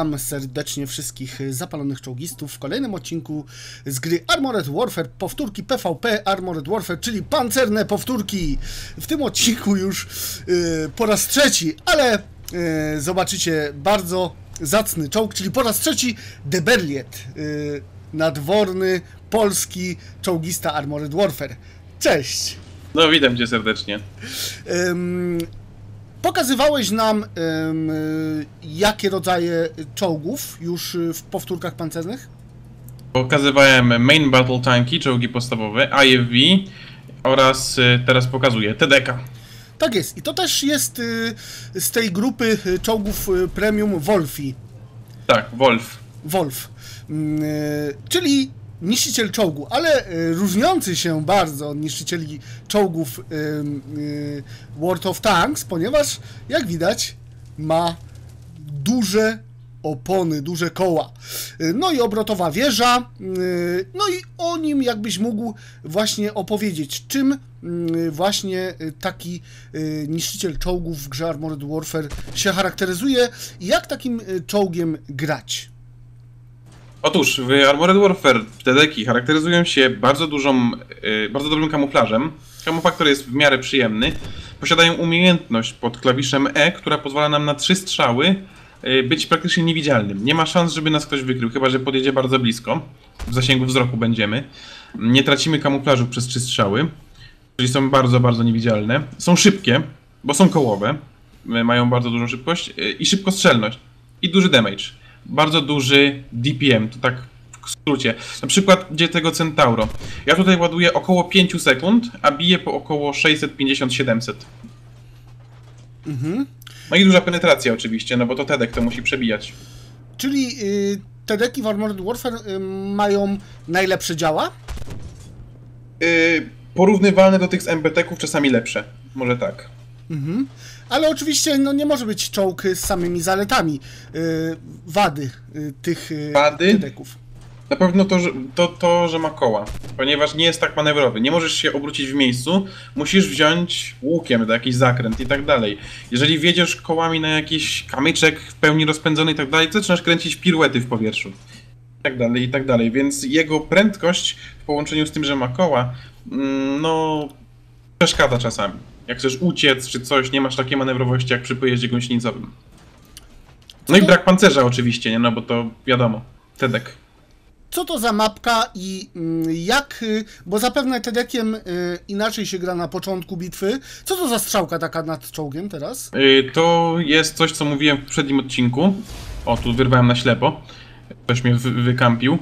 Witam serdecznie wszystkich zapalonych czołgistów w kolejnym odcinku z gry Armored Warfare, powtórki PvP Armored Warfare, czyli Pancerne Powtórki. W tym odcinku już po raz trzeci, ale zobaczycie bardzo zacny czołg, czyli po raz trzeci TheBerliett, nadworny polski czołgista Armored Warfare. Cześć! No, witam cię serdecznie. Pokazywałeś nam, jakie rodzaje czołgów już w powtórkach pancernych? Pokazywałem main battle tanki, czołgi podstawowe, AVY oraz teraz pokazuję TDK. Tak jest. I to też jest z tej grupy czołgów premium Wolfi. Tak, Wolf. Wolf. Czyli niszczyciel czołgu, ale różniący się bardzo od niszczycieli czołgów World of Tanks, ponieważ jak widać ma duże opony, duże koła. No i obrotowa wieża. No i o nim jakbyś mógł właśnie opowiedzieć, czym właśnie taki niszczyciel czołgów w grze Armored Warfare się charakteryzuje i jak takim czołgiem grać. Otóż w Armored Warfare TDK charakteryzują się bardzo dobrym kamuflażem. Kamufaktor jest w miarę przyjemny. Posiadają umiejętność pod klawiszem E, która pozwala nam na 3 strzały być praktycznie niewidzialnym. Nie ma szans, żeby nas ktoś wykrył, chyba że podjedzie bardzo blisko. W zasięgu wzroku będziemy. Nie tracimy kamuflażu przez 3 strzały, czyli są bardzo, bardzo niewidzialne. Są szybkie, bo są kołowe. Mają bardzo dużą szybkość i szybkostrzelność. I duży damage. Bardzo duży DPM, to tak w skrócie. Na przykład gdzie tego Centauro. Ja tutaj ładuję około 5 sekund, a biję po około 650-700. Mhm. No i duża penetracja oczywiście, no bo to TDK to musi przebijać. Czyli TDK w Armored Warfare mają najlepsze działa? Porównywalne do tych z MBT-ków, czasami lepsze. Może tak. Mhm. Ale oczywiście no, nie może być czołg z samymi zaletami. Wady tych TDK-ów. Na pewno to, że ma koła, ponieważ nie jest tak manewrowy. Nie możesz się obrócić w miejscu, musisz wziąć łukiem do jakiś zakręt i tak dalej. Jeżeli wjedziesz kołami na jakiś kamyczek w pełni rozpędzony i tak dalej, to zaczynasz kręcić piruety w powietrzu. I tak dalej, więc jego prędkość w połączeniu z tym, że ma koła, no przeszkadza czasami. Jak chcesz uciec czy coś, nie masz takiej manewrowości jak przy pojeździe gąsienicowym. No i brak pancerza oczywiście, nie? No bo to wiadomo, TDK. Co to za mapka i jak, bo zapewne TDK-iem inaczej się gra na początku bitwy. Co to za strzałka taka nad czołgiem teraz? To jest coś, co mówiłem w poprzednim odcinku. O, tu wyrwałem na ślepo. Ktoś mnie wykampił.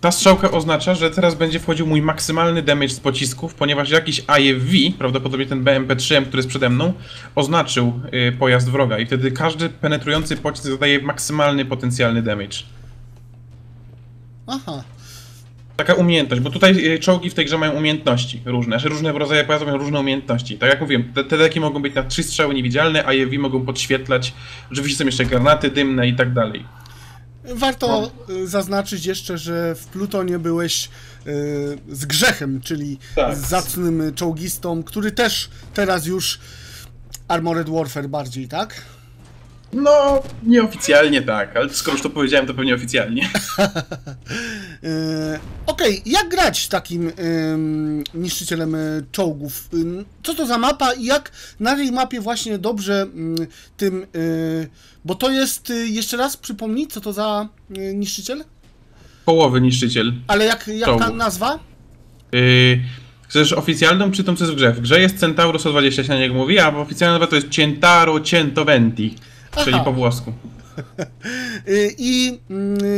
Ta strzałka oznacza, że teraz będzie wchodził mój maksymalny damage z pocisków, ponieważ jakiś AEW, prawdopodobnie ten BMP3, który jest przede mną, oznaczył pojazd wroga i wtedy każdy penetrujący pocisk zadaje maksymalny potencjalny damage. Aha. Taka umiejętność, bo tutaj czołgi w tej grze mają umiejętności różne, różne rodzaje pojazdów mają różne umiejętności. Tak jak mówiłem, te TDK-i mogą być na 3 strzały niewidzialne, AEW mogą podświetlać, oczywiście są jeszcze granaty dymne i tak dalej. Warto zaznaczyć jeszcze, że w Plutonie byłeś z Grzechem, czyli tak, z zacnym czołgistą, który też teraz już Armored Warfare bardziej, tak? No, nieoficjalnie tak, ale skoro już to powiedziałem, to pewnie oficjalnie. Okej, jak grać takim niszczycielem czołgów? Co to za mapa i jak na tej mapie właśnie dobrze tym... Bo to jest, jeszcze raz przypomnij, co to za niszczyciel? Kołowy niszczyciel. Ale jak ta nazwa? Chcesz oficjalną, czy tą, co jest w grze? W grze jest Centauro 120, się na niego mówi, a oficjalna nazwa to jest Centauro Centoventi. Aha. Czyli po włosku. I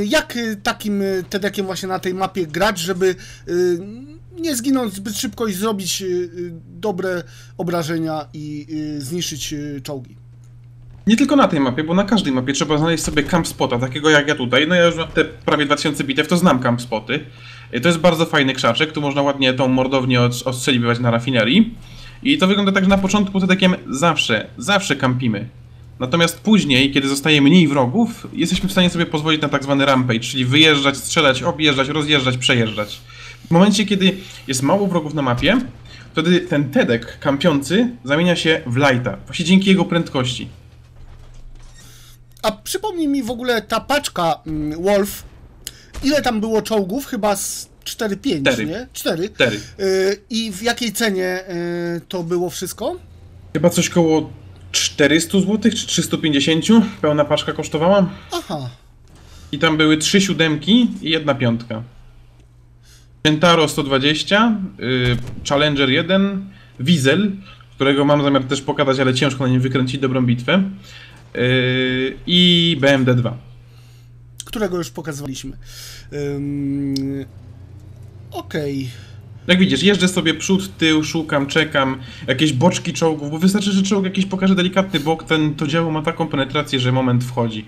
jak takim TDK-iem właśnie na tej mapie grać, żeby nie zginąć zbyt szybko i zrobić dobre obrażenia i zniszczyć czołgi? Nie tylko na tej mapie, bo na każdej mapie trzeba znaleźć sobie camp spota, takiego jak ja tutaj. No ja już mam te prawie 2000 bitew, to znam camp spoty. To jest bardzo fajny krzaczek, tu można ładnie tą mordownię odstrzeliwać na rafinerii. I to wygląda tak, że na początku TDK-iem zawsze kampimy. Natomiast później, kiedy zostaje mniej wrogów, jesteśmy w stanie sobie pozwolić na tak zwany rampage, czyli wyjeżdżać, strzelać, objeżdżać, rozjeżdżać, przejeżdżać. W momencie, kiedy jest mało wrogów na mapie, wtedy ten TDK kampiący zamienia się w lighta, właśnie dzięki jego prędkości. A przypomnij mi w ogóle ta paczka Wolf, ile tam było czołgów? Chyba z 4-5, nie? 4. I w jakiej cenie to było wszystko? Chyba coś koło 400 zł czy 350, pełna paczka kosztowała. Aha. I tam były 3 siódemki i 1 piątka. Centauro 120, Challenger 1, Wiesel, którego mam zamiar też pokazać, ale ciężko na nim wykręcić dobrą bitwę, i BMD2. Którego już pokazywaliśmy. Okej. Jak widzisz, jeżdżę sobie przód, tył, szukam, czekam, jakieś boczki czołgów, bo wystarczy, że czołg jakiś pokaże delikatny bok, to działo ma taką penetrację, że moment wchodzi.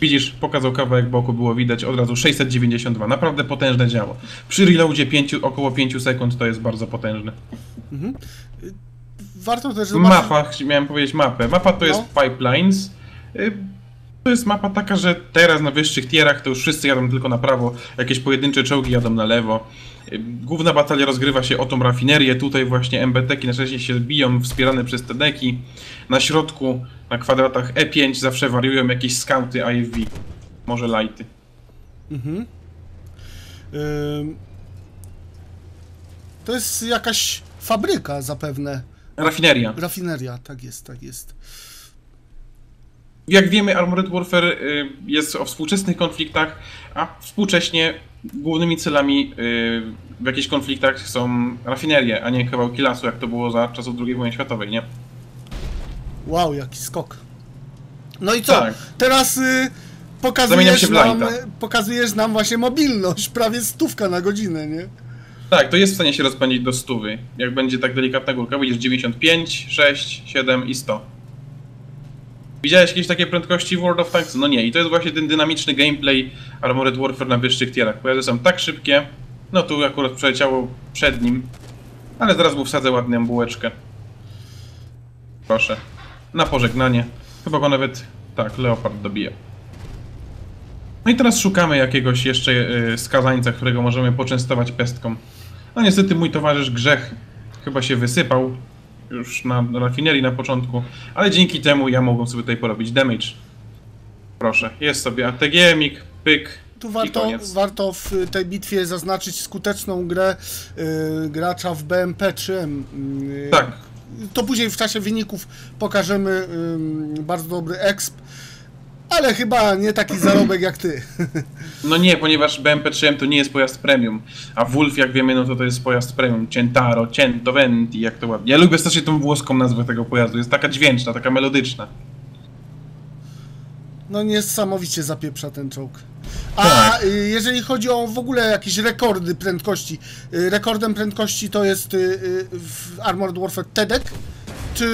Widzisz, pokazał kawałek boku, było widać od razu 692, naprawdę potężne działo. Przy reloadzie około 5 sekund to jest bardzo potężne. Mhm. Warto też zobaczyć... Mapa, miałem powiedzieć mapę. Mapa to jest Pipelines. To jest mapa taka, że teraz na wyższych tierach to już wszyscy jadą tylko na prawo, jakieś pojedyncze czołgi jadą na lewo. Główna batalia rozgrywa się o tą rafinerię, tutaj właśnie MBT-ki na szczęście się biją, wspierane przez TD-ki. Na środku, na kwadratach E5 zawsze wariują jakieś skauty AFV, może lighty. Mhm. To jest jakaś fabryka zapewne. Rafineria. Rafineria, tak jest, tak jest. Jak wiemy, Armored Warfare jest o współczesnych konfliktach, a współcześnie głównymi celami w jakichś konfliktach są rafinerie, a nie kawałki lasu, jak to było za czasów II wojny światowej, nie? Wow, jaki skok. No i co? Tak. Teraz pokazujesz nam właśnie mobilność, prawie 100 na godzinę, nie? Tak, to jest w stanie się rozpędzić do 100. Jak będzie tak delikatna górka, będziesz 95, 6, 7 i 100. Widziałeś jakieś takie prędkości w World of Tanks? No nie, i to jest właśnie ten dynamiczny gameplay Armored Warfare na wyższych tierach. Pojazdy są tak szybkie, no tu akurat przeleciało przed nim, ale zaraz mu wsadzę ładną bułeczkę. Proszę, na pożegnanie. Chyba go nawet, tak, Leopard dobija. No i teraz szukamy jakiegoś jeszcze skazańca, którego możemy poczęstować pestką. No niestety mój towarzysz Grzech chyba się wysypał. Już na rafinerii na początku, ale dzięki temu ja mogłem sobie tutaj porobić damage. Proszę, jest sobie ATG-mik, pyk. Tu warto w tej bitwie zaznaczyć skuteczną grę gracza w BMP 3M. Tak. To później w czasie wyników pokażemy bardzo dobry exp, ale chyba nie taki zarobek jak ty. No nie, ponieważ BMP 3M to nie jest pojazd premium, a Wolf, jak wiemy, no to jest pojazd premium. Centauro, Centoventi, jak to ładnie. Ja lubię strasznie tą włoską nazwę tego pojazdu, jest taka dźwięczna, taka melodyczna. No niesamowicie zapieprza ten czołg. A tak. Jeżeli chodzi o w ogóle jakieś rekordy prędkości, rekordem prędkości to jest w Armored Warfare TEDek? Czy...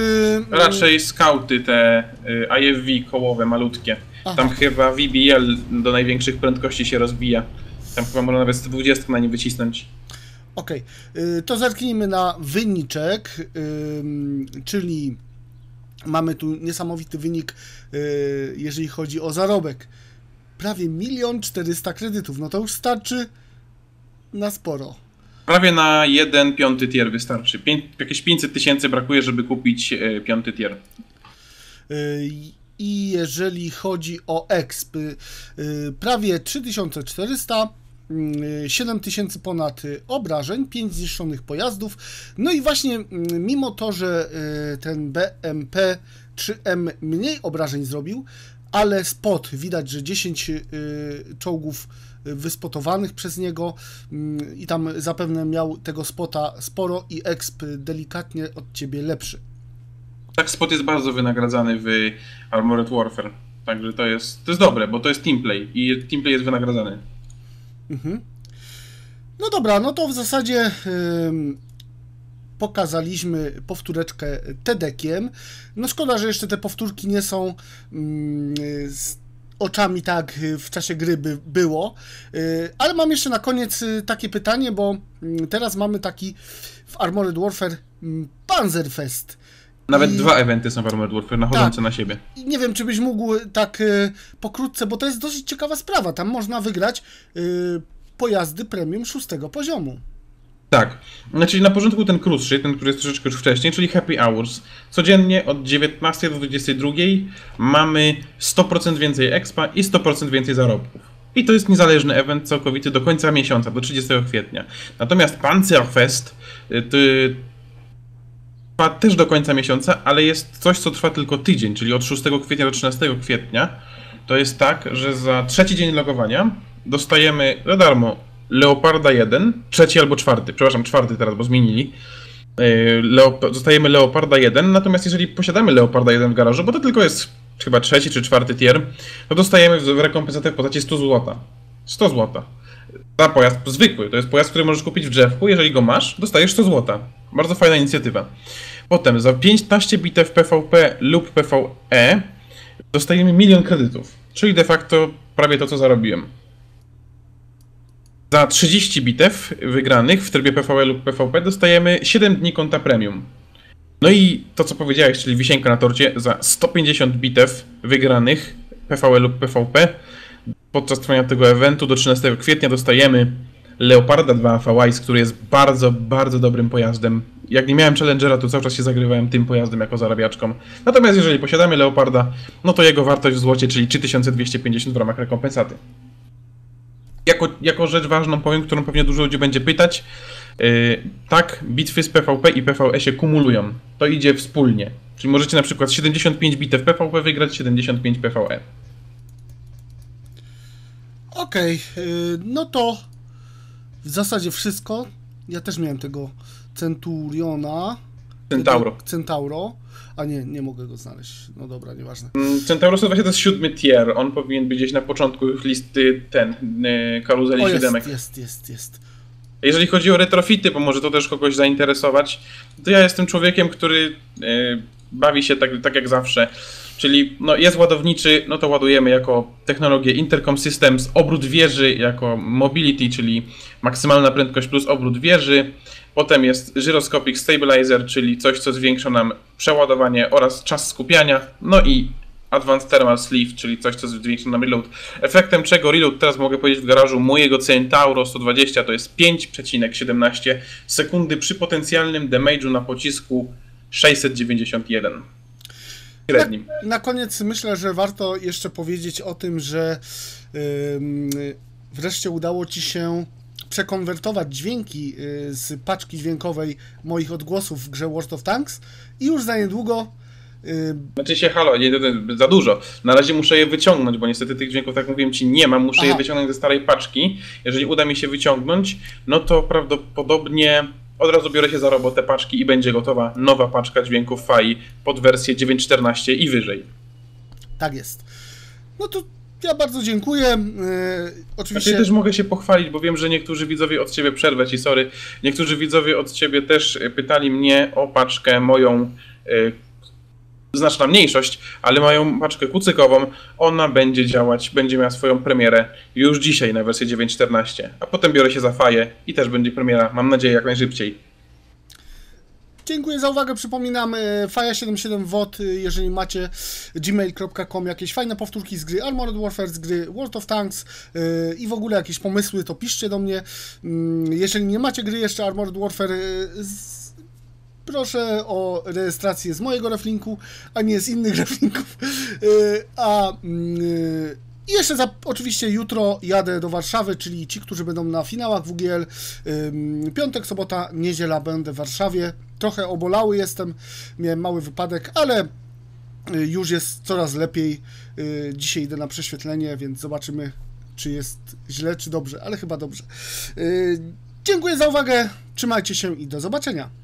Raczej skauty te AFV kołowe, malutkie. Aha. Tam chyba VBL do największych prędkości się rozbija. Tam chyba można nawet 120 na nie wycisnąć. Okej, to zerknijmy na wyniczek, czyli mamy tu niesamowity wynik, jeżeli chodzi o zarobek. Prawie 1 400 000 kredytów, no to już starczy na sporo. Prawie na 1/5 tier wystarczy. Jakieś 500 000 brakuje, żeby kupić 5 tier. I jeżeli chodzi o exp, prawie 3400, 7000 ponad obrażeń, 5 zniszczonych pojazdów. No i właśnie mimo to, że ten BMP 3M mniej obrażeń zrobił, ale spot, widać, że 10 czołgów wyspotowanych przez niego i tam zapewne miał tego spota sporo i exp delikatnie od ciebie lepszy. Tak, spot jest bardzo wynagradzany w Armored Warfare, także to jest dobre, bo to jest teamplay i teamplay jest wynagradzany. Mhm. No dobra, no to w zasadzie pokazaliśmy powtóreczkę TEDekiem. No szkoda, że jeszcze te powtórki nie są oczami tak w czasie gry by było, ale mam jeszcze na koniec takie pytanie, bo teraz mamy taki w Armored Warfare Panzerfest. Nawet 2 eventy są w Armored Warfare, nachodzące na siebie. I nie wiem, czy byś mógł tak pokrótce, bo to jest dosyć ciekawa sprawa, tam można wygrać pojazdy premium 6. poziomu. Tak. Znaczy na początku ten krótszy, ten, który jest troszeczkę już wcześniej, czyli Happy Hours. Codziennie od 19 do 22 mamy 100% więcej expa i 100% więcej zarobków. I to jest niezależny event całkowity do końca miesiąca, do 30 kwietnia. Natomiast Panzerfest trwa też do końca miesiąca, ale jest coś, co trwa tylko tydzień, czyli od 6 kwietnia do 13 kwietnia. To jest tak, że za trzeci dzień logowania dostajemy za darmo Leoparda 1, trzeci albo czwarty, przepraszam, czwarty teraz, bo zmienili. Dostajemy Leoparda 1, natomiast jeżeli posiadamy Leoparda 1 w garażu, bo to tylko jest chyba trzeci czy czwarty tier, to dostajemy rekompensatę w postaci 100 zł. 100 zł. Za pojazd zwykły, to jest pojazd, który możesz kupić w drzewku, jeżeli go masz, dostajesz 100 zł. Bardzo fajna inicjatywa. Potem za 15 bitew PvP lub PvE dostajemy 1 000 000 kredytów, czyli de facto prawie to, co zarobiłem. Za 30 bitew wygranych w trybie PvE lub PvP dostajemy 7 dni konta premium. No i to, co powiedziałeś, czyli wisienka na torcie, za 150 bitew wygranych PvE lub PvP podczas trwania tego eventu do 13 kwietnia dostajemy Leoparda 2AVY, który jest bardzo, bardzo dobrym pojazdem. Jak nie miałem Challengera, to cały czas się zagrywałem tym pojazdem jako zarabiaczką. Natomiast jeżeli posiadamy Leoparda, no to jego wartość w złocie, czyli 3250 w ramach rekompensaty. Jako rzecz ważną powiem, którą pewnie dużo ludzi będzie pytać. Tak, bitwy z PvP i PvE się kumulują. To idzie wspólnie. Czyli możecie na przykład 75 bitew PvP wygrać, 75 PvE. Okej, no to w zasadzie wszystko. Ja też miałem tego Centuriona. Centauro. A nie, nie mogę go znaleźć. No dobra, nieważne. Centauro 120 to jest 7 tier. On powinien być gdzieś na początku listy karuzeli 7. Jest. Jeżeli chodzi o retrofity, bo może to też kogoś zainteresować, to ja jestem człowiekiem, który bawi się tak jak zawsze. Czyli no, jest ładowniczy, no to ładujemy jako technologię Intercom Systems, obrót wieży jako Mobility, czyli maksymalna prędkość plus obrót wieży. Potem jest Gyroscopic Stabilizer, czyli coś, co zwiększa nam przeładowanie oraz czas skupiania. No i Advanced Thermal Sleeve, czyli coś, co zwiększa nam reload. Efektem czego reload, teraz mogę powiedzieć w garażu, mojego Centauro 120 to jest 5,17 sekundy przy potencjalnym damage'u na pocisku 691. Na koniec myślę, że warto jeszcze powiedzieć o tym, że wreszcie udało Ci się przekonwertować dźwięki z paczki dźwiękowej moich odgłosów w grze World of Tanks i już za niedługo... Znaczy się halo, nie, za dużo. Na razie muszę je wyciągnąć, bo niestety tych dźwięków, tak mówiłem Ci, nie mam. Muszę je wyciągnąć ze starej paczki. Jeżeli uda mi się wyciągnąć, no to prawdopodobnie... Od razu biorę się za robotę paczki i będzie gotowa nowa paczka dźwięków faji pod wersję 9.14 i wyżej. Tak jest. No to ja bardzo dziękuję. Oczywiście... Znaczy, też mogę się pochwalić, bo wiem, że niektórzy widzowie od Ciebie, przerwę Ci, sorry, niektórzy widzowie od Ciebie też pytali mnie o paczkę moją, znaczna mniejszość, ale mają paczkę kucykową. Ona będzie działać, będzie miała swoją premierę już dzisiaj na wersję 9.14, a potem biorę się za faję i też będzie premiera, mam nadzieję, jak najszybciej. Dziękuję za uwagę, przypominam faja77wot, jeżeli macie gmail.com jakieś fajne powtórki z gry Armored Warfare, z gry World of Tanks i w ogóle jakieś pomysły, to piszcie do mnie. Jeżeli nie macie gry jeszcze Armored Warfare, proszę o rejestrację z mojego reflinku, a nie z innych reflinków. A jeszcze oczywiście jutro jadę do Warszawy, czyli ci, którzy będą na finałach WGL, piątek, sobota, niedziela będę w Warszawie. Trochę obolały jestem, miałem mały wypadek, ale już jest coraz lepiej. Dzisiaj idę na prześwietlenie, więc zobaczymy, czy jest źle, czy dobrze, ale chyba dobrze. Dziękuję za uwagę, trzymajcie się i do zobaczenia.